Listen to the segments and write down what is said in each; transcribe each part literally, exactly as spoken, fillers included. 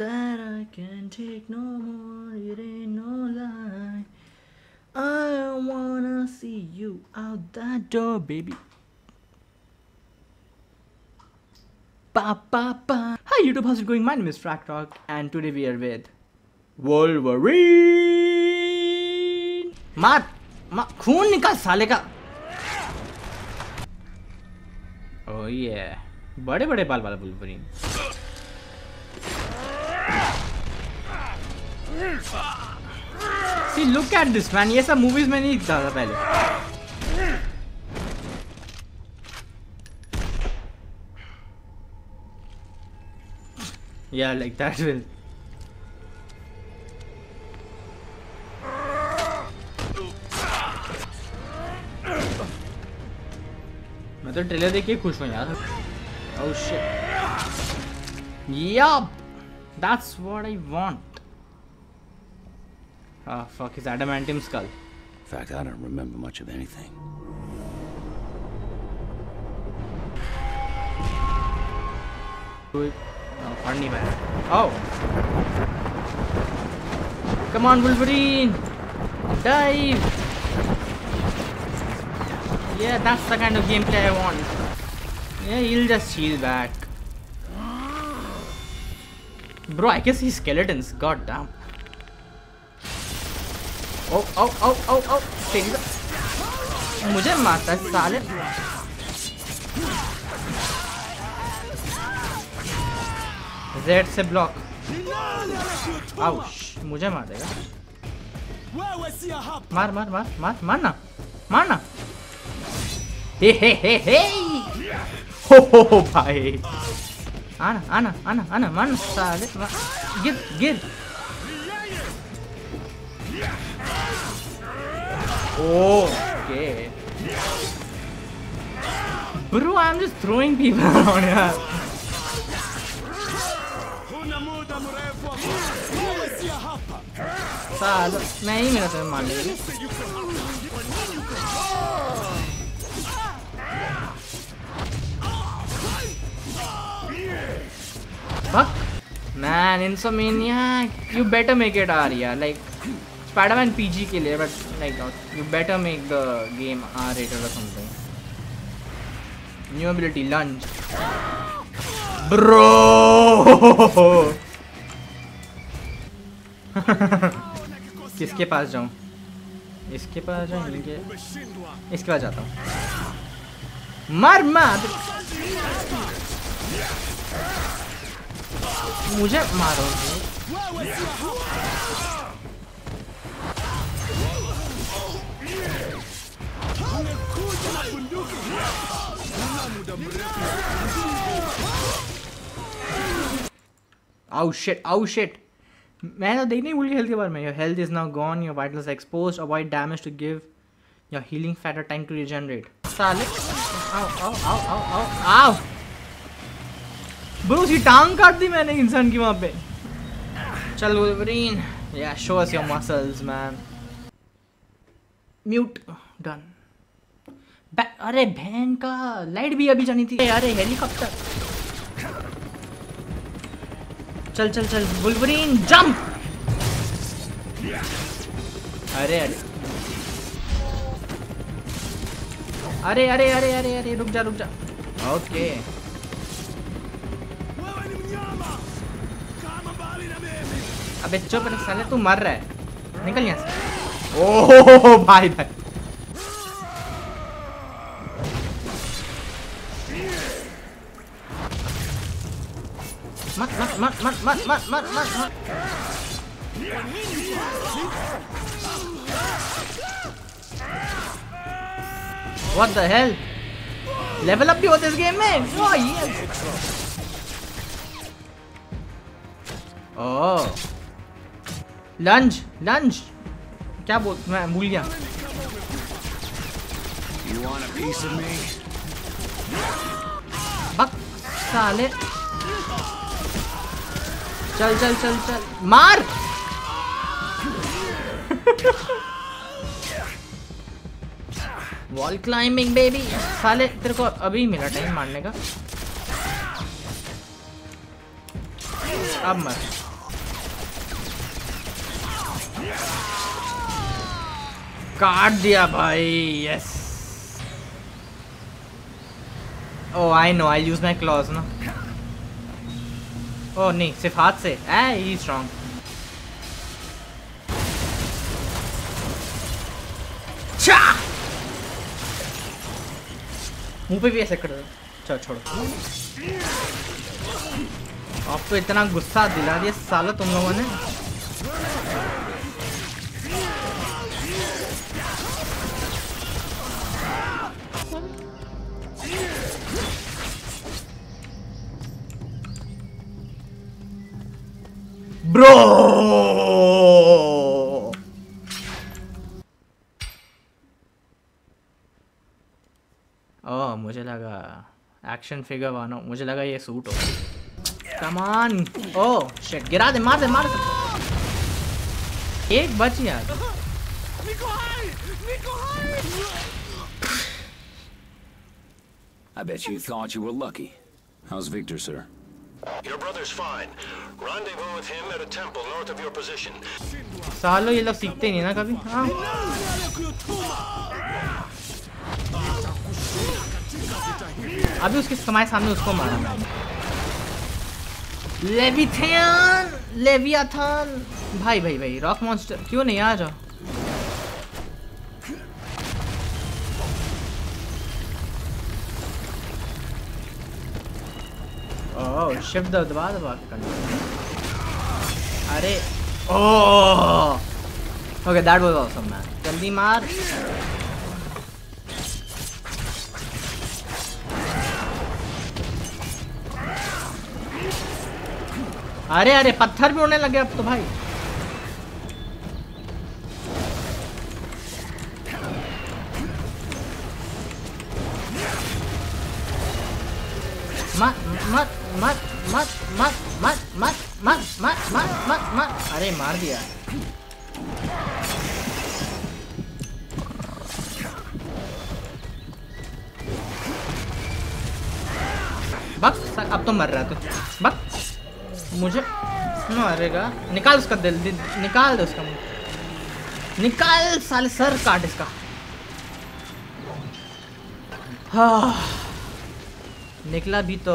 that I can take no more, it ain't no lie. I wanna see you out that door, baby. Ba ba ba. Hi YouTube, how's it going? My name is Fracrock and today we are with Wolverine. मार मार खून निकाल साले का. Oh yeah, बड़े बड़े बाल वाला Wolverine. See, look at this man. ये सब मूवीज में नहीं दिखता था पहले. Yeah, like that will. मैं तो ट्रेलर देख के खुश हूँ यार. Oh shit. Yup, that's what I want. Ah, oh, fuck his adamantium skull. In fact, I don't remember much of anything. Oh, funny man. Oh! Come on, Wolverine! Dive! Yeah, that's the kind of gameplay I want. Yeah, he'll just shield back. Bro, I can see skeletons. God damn. ओ ओ ओ ओ ओ तेरी मुझे मारता है साले. Z से block. Ouch, मुझे मार देगा. मार मार मार मार मारना मारना. हे हे हे हे हो हो हो भाई. आना आना आना आना मारना साले. गिर गिर. Okay. Bro, I'm just throwing people around here. Sal, मैं ही मेरा तुम्हें मार लेगी. Fuck, man, Insomniac, you better make it R, yeah, like. Spider-Man P G के लिए, but like you better make the game R-rated or something. New ability lunge, bro. किसके पास जाऊँ? इसके पास जाऊँ इनके? इसके पास जाता हूँ. मर मत. मुझे मारो. Oh shit, oh shit. मैं तो देखने ही भूल गया हेल्थ के बारे में. Your health is now gone, your vitals are exposed, avoid damage to give your healing factor time to regenerate. साले. Ow, ow, ow, ow, ow, ow. Bro, उसकी टांग काट दी मैंने इंसान की वहाँ पे. चल Wolverine. Yeah, show us your muscles, man. Mute. Done. अरे बहन का लाइट भी अभी जानी थी. अरे हेलीकॉप्टर. चल चल चल वुल्वरीन जंप. अरे अरे अरे अरे अरे अरे अरे रुक जा रुक जा. ओके अबे चुप रह साले, तू मर रहा है. निकल यहाँ से. ओहो भाई भाई. मत मत मत मत मत मत मत मत मत. What the hell? Level up भी होता है इस गेम में. Oh yes. Oh. Lunge, lunge. क्या बोल मैं भूल गया. You want a piece of me? बक साले. चल चल चल चल मार. Wall climbing baby. साले तेरे को अभी मिला टाइम मारने का. अब मर. काट दिया भाई। Yes. Oh I know, I use my claws ना। ओह नहीं, सिर्फ हाथ से। ए ही स्ट्रांग। मुंह पे भी ऐसे कर दो। चल छोड़ो, आपको इतना गुस्सा दिला दिया साला तुम लोगों ने। ब्रो ओ मुझे लगा एक्शन फिगर वानो, मुझे लगा ये सूट हो। Come on. ओ शिट, गिरा दे, मार दे मार दे। एक बच यार। I bet you thought you were lucky. How's Victor, sir? Your brother's fine. Rendezvous with him at a temple north of your position. सालों ये लोग सीखते ही नहीं ना कभी। अभी उसके समय सामने उसको मारा। लेविथन, लेवियाथन। भाई भाई भाई, रॉक मॉन्स्टर क्यों नहीं आ जाओ? ओह शिफ्ट दबा दबा के करना। अरे oh okay, that was awesome man. जल्दी मार। अरे अरे पत्थर भी उड़ने लगे अब तो भाई। मत मत मत मत मत मत मत मत मत मत मत मत। अरे मार दिया। बस अब तो मर रहा तू। बस मुझे मारेगा। निकाल उसका दिल, निकाल दे उसका मुंह, निकाल साले, सर काट इसका। हाँ निकला भी तो।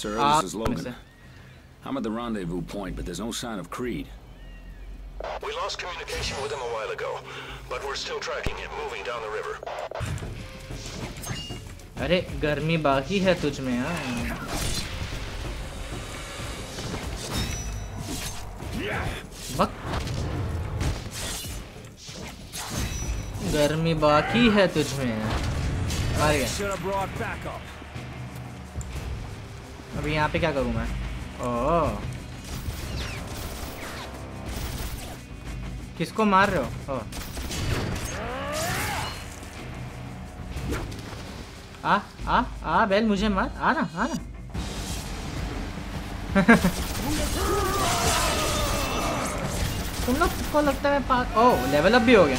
Sir, this is Logan. I'm at the rendezvous point, but there's no sign of Creed. We lost communication with him a while ago, but we're still tracking him, moving down the river. अरे गर्मी बाकी है तुझ में यार। बक गर्मी बाकी है तुझ में। मार गया। अभी यहाँ पे क्या करूँ मैं? ओह किसको मार रहे हो? ओह आ आ आ बैल, मुझे मार। आ ना आ ना। तुम लोग को लगता है मैं पास। ओह लेवल अप भी हो गया।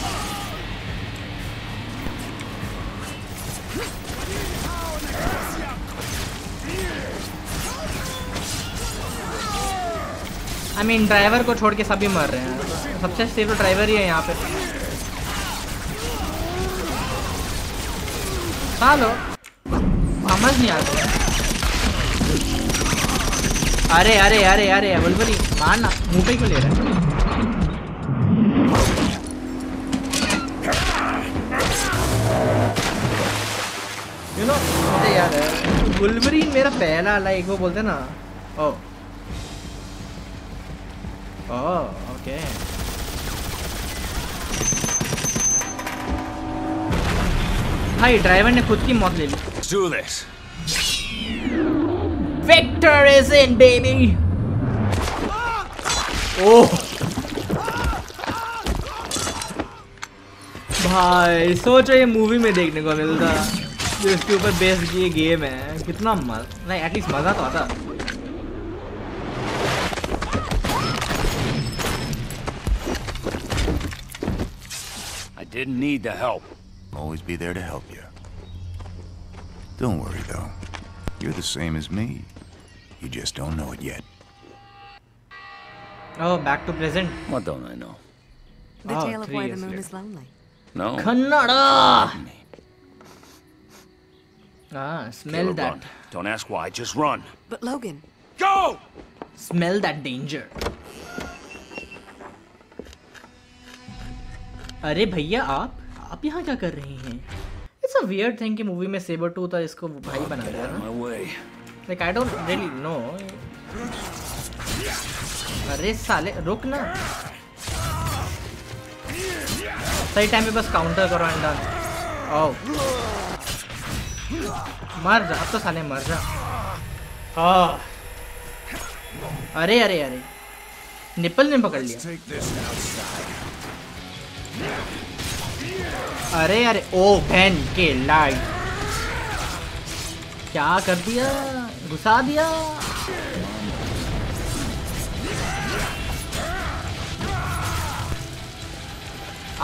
आई मीन ड्राइवर को छोड़ के सभी मर रहे हैं। सबसे सेफ ड्राइवर ही है यहाँ पे। सालो समझ नहीं आता। अरे अरे अरे अरे वुल्वरीन मारना। मुंह पे क्यों ले रहा है? यू नो मुझे याद है वुल्वरीन मेरा पहला लाइक वो बोलते ना। Oh Oh, okay. भाई ड्राइवर ने खुद की मौत ले ली। Let's do this. Victor is in, baby. Oh. भाई सोचो ये मूवी में देखने को मिलता, जो इसके ऊपर बेस्ड ये गेम है। कितना मस्त, नहीं एटलीस्ट मजा तो आता। Didn't need the help. Always be there to help you. Don't worry though. You're the same as me. You just don't know it yet. Oh, back to present. What don't I know? The oh, tale of why the moon later. is lonely. No. Kannada! Ah, smell Kayla, that. Run. Don't ask why, just run. But Logan. Go! Smell that danger. अरे भैया आप आप यहाँ क्या कर रहे हैं? It's a weird thing कि मूवी में सेबर टूथ और इसको भाई बना दिया ना? Like I don't really know. अरे साले रुक ना. सही टाइम पे बस काउंटर करो एंड डन. ओह मर जा अब तो साले मर जा. हाँ अरे अरे अरे निपल ने पकड़ लिया. अरे अरे ओ बहन के लाइट क्या कर दिया घुसा दिया.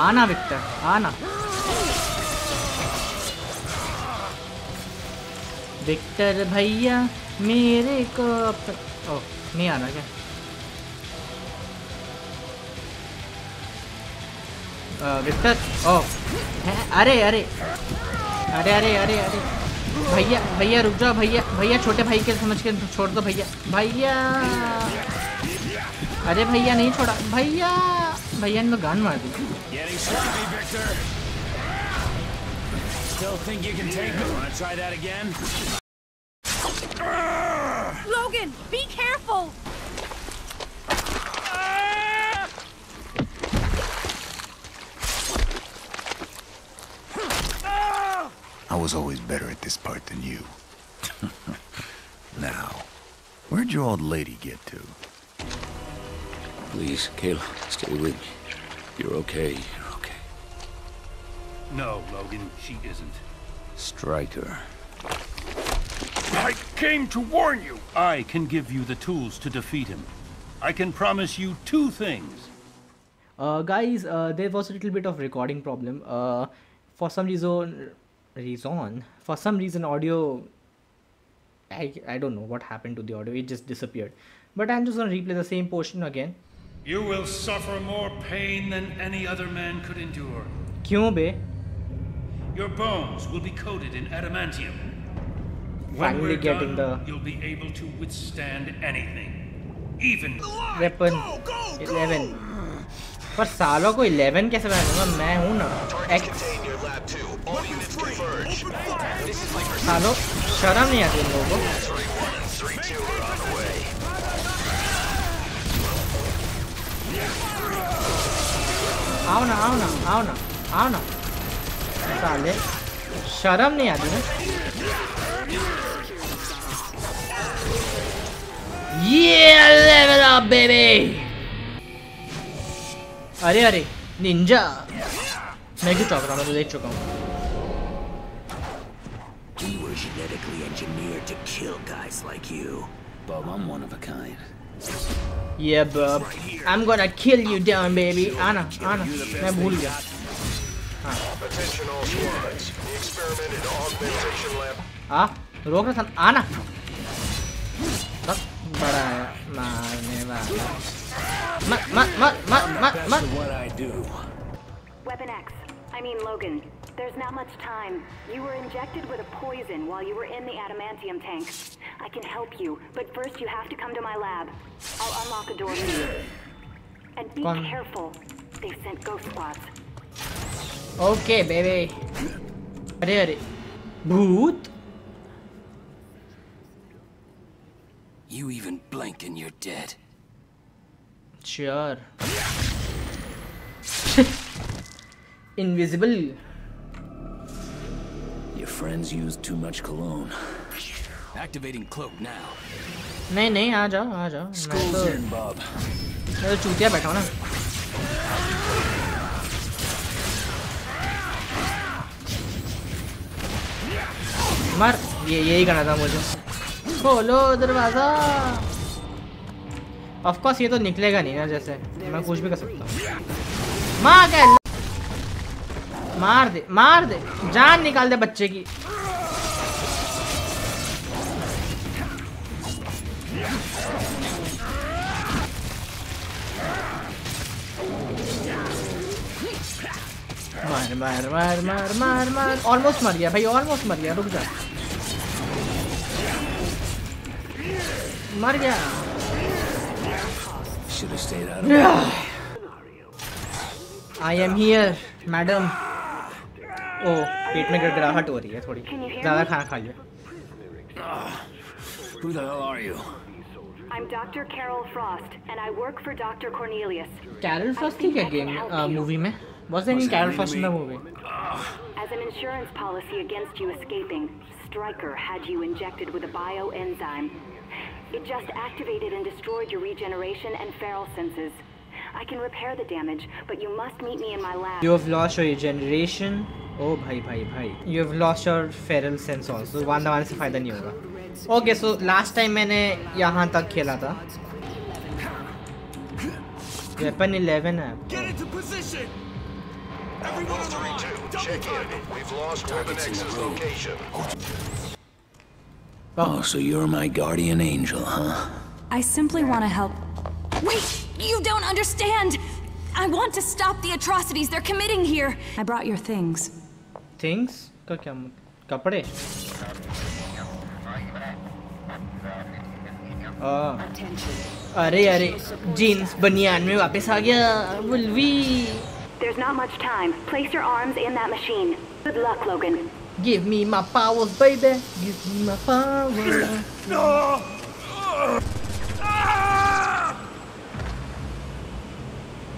आना विक्टर आना विक्टर भैया मेरे को ओ नहीं आना क्या. विक्टर ओ अरे अरे अरे अरे अरे अरे भैया भैया रुक जाओ भैया भैया छोटे भाई के समझ के छोड़ दो भैया भैया अरे भैया नहीं छोड़ा भैया भैया ने तो गान मार दी. Logan, be careful. I was always better at this part than you. Now, where'd your old lady get to? Please, Kayla, stay with me. You're okay, you're okay. No, Logan, she isn't. Stryker. I came to warn you! I can give you the tools to defeat him. I can promise you two things. Uh, guys, uh, there was a little bit of recording problem. Uh, for some reason... reason for some reason audio I, I don't know what happened to the audio. It just disappeared, but I'm just gonna replay the same portion again. You will suffer more pain than any other man could endure. Kyun be? Your bones will be coated in adamantium. When finally getting done, the you'll be able to withstand anything, even weapon go, go, go. eleven. पर सालों को eleven कैसे बनाऊंगा मैं हूं ना X. सालों शर्म नहीं आती इन लोगों को. आओ ना आओ ना आओ ना आओ ना साले शर्म नहीं आती ना. ये लेवल अप बेबी. अरे अरे निंजा मैं क्यों चौंक रहा हूँ मैं देख चुका हूँ. ये बब I'm gonna kill you down baby. आना आना मैं भूल गया. हाँ रोक रहा था आना बड़ा मारने वाला. Ma, ma, ma, ma, ma, ma. What I do. Weapon X. I mean Logan. There's not much time. You were injected with a poison while you were in the adamantium tank. I can help you, but first you have to come to my lab. I'll unlock a door for you. And be One. careful. They've sent ghost squads. Okay, baby. Arey arey. Bhoot. You even blinked and you're dead. Sure. Invisible. Your friends use too much cologne. Activating cloak now. नहीं नहीं आ जाओ आ जाओ. मैं तो चूतिया बैठा हूँ ना. मर ये यही करना था मुझे. खोलो दरवाजा. ऑफ कोर्स ये तो निकलेगा नहीं ना जैसे मैं कुछ भी कर सकता हूँ. मार दे मार दे मार दे जान निकाल दे बच्चे की. मार मार मार मार मार मार ऑलमोस्ट मर गया भाई, ऑलमोस्ट मर गया, रुक जा, मर गया। I am here madam. ओ पेट में गड़गड़ाहट हो रही है थोड़ी, ज़्यादा खाना खा लिया। I'm Doctor Carol Frost and I work for Doctor Cornelius. Carol Frost in the game uh, movie mein was there any Carol Frost in the movie? As an insurance policy against you escaping, Stryker had you injected with a bioenzyme. It just activated and destroyed your regeneration and feral senses. I can repair the damage, but you must meet me in my lab. You have lost your regeneration. Oh bhai bhai bhai. You have lost your feral sense also. One one se fayda nahi hoga. Okay so last time मैंने यहाँ तक खेला था। Weapon eleven है। Oh, so you're my guardian angel, huh? I simply want to help. Wait, you don't understand. I want to stop the atrocities they're committing here. I brought your things. Things? का क्या मतलब? कपड़े? अरे अरे jeans बनियान में वापस आ गया वुल्वी। There's not much time. Place your arms in that machine. Good luck, Logan. Give me my powers, baby. Give me my powers. No.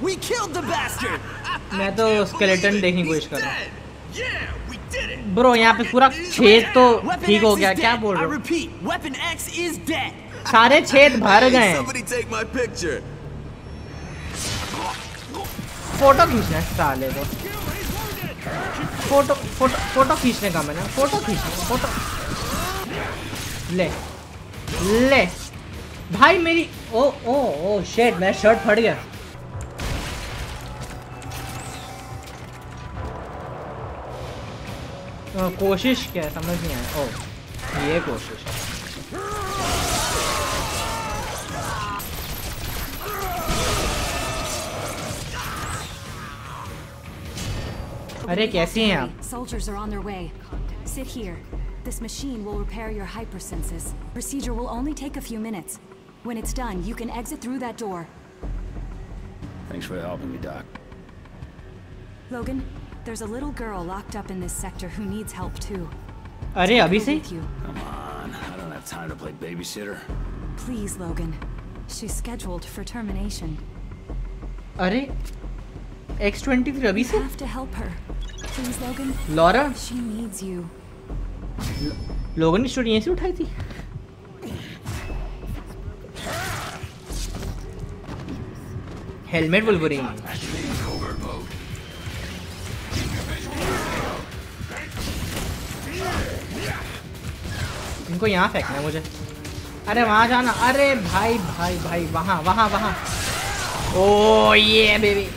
We killed the bastard. मैं तो skeleton देखने की कोशिश कर रहा हूँ। ब्रो यहाँ पे पूरा छेद तो ठीक हो गया, क्या बोल रहे हो? सारे छेद भर गए। फोटो खींचना साले को, फोटो फोटो फोटो खींचने का मैंने, फोटो खींचना फोटो ले ले भाई मेरी। ओ ओ ओ शेट, मेरा शर्ट फट गया। कोशिश क्या है समझ नहीं आया। ओ ये कोशिश है। अरे कैसी हैं आप? Soldiers are on their way. Sit here. This machine will repair your hypersenses. Procedure will only take a few minutes. When it's done, you can exit through that door. Thanks for helping me, Doc. Logan, there's a little girl locked up in this sector who needs help too. अरे अभी से? Come on, I don't have time to play babysitter. Please, Logan. She's scheduled for termination. अरे X twenty three अभी से? You have to help her. Please, Logan. Laura. She needs you. Logan ने story यहीं से उठाई थी। Helmet Wolverine. इनको यहाँ फेंकना है मुझे। अरे वहाँ जाना। अरे भाई भाई भाई वहाँ वहाँ वहाँ। ओ ये बेबी।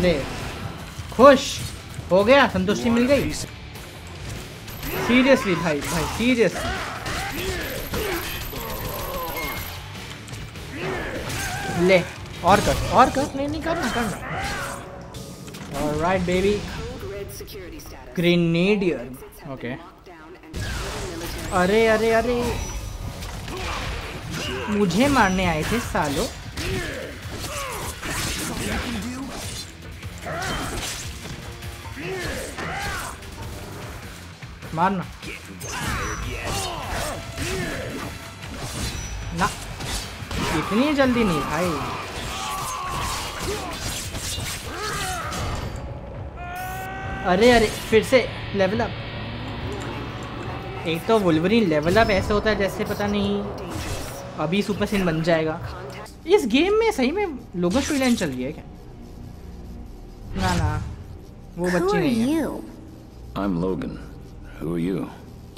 ले खुश हो गया, संतुष्टि मिल गई। सीरियसली भाई भाई सीरियसली। ले और कर और कर नहीं नहीं करना करना। Alright baby. Grenadier okay. अरे अरे अरे मुझे मारने आए थे सालो। मारना ना, इतनी जल्दी नहीं भाई। अरे अरे फिर से लेवल अप। एक तो वुल्वरीन लेवल अप ऐसे होता है जैसे पता नहीं अभी सुपर सीन बन जाएगा। इस गेम में सही में लोगों स्टोरी लाइन चल रही है क्या? ना ना वो बच्ची नहीं है। I'm Logan. Who are you?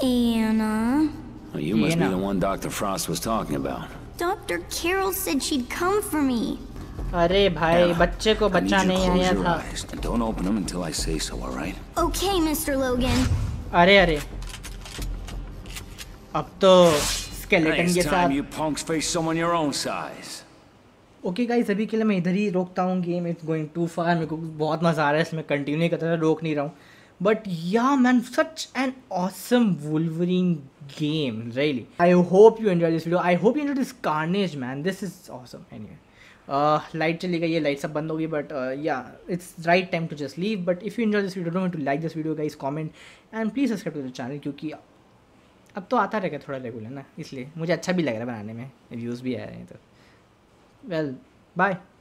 Anna. You must be the one Doctor Frost was talking about. Doctor Carol said she'd come for me. अरे भाई बच्चे को बच्चा नहीं आया था। Don't open them until I say so, all right? Okay, Mister Logan. अरे अरे अब तो स्केलेटन के साथ। ओके गाइस, अभी के लिए मैं इधर ही रोकता हूँ। Game it's going to far, मेरे को बहुत मज़ा आ रहा है इसमें, कंटिन्यू नहीं करता, रोक नहीं रहा हूँ। But yeah man, such an awesome Wolverine game really. I hope you enjoy this video, I hope you enjoy this carnage man, this is awesome. Anyway, light चली गई, ये लाइट सब बंद हो गई, but yeah it's right time to just leave. But if you enjoy this video, don't to like this video guys, comment and please subscribe to the channel, क्योंकि अब तो आता रहेगा थोड़ा रेगुलर ना, इसलिए मुझे अच्छा भी लग रहा है बनाने में, व्यूज़ भी आ रहे हैं। तो वेल बाय।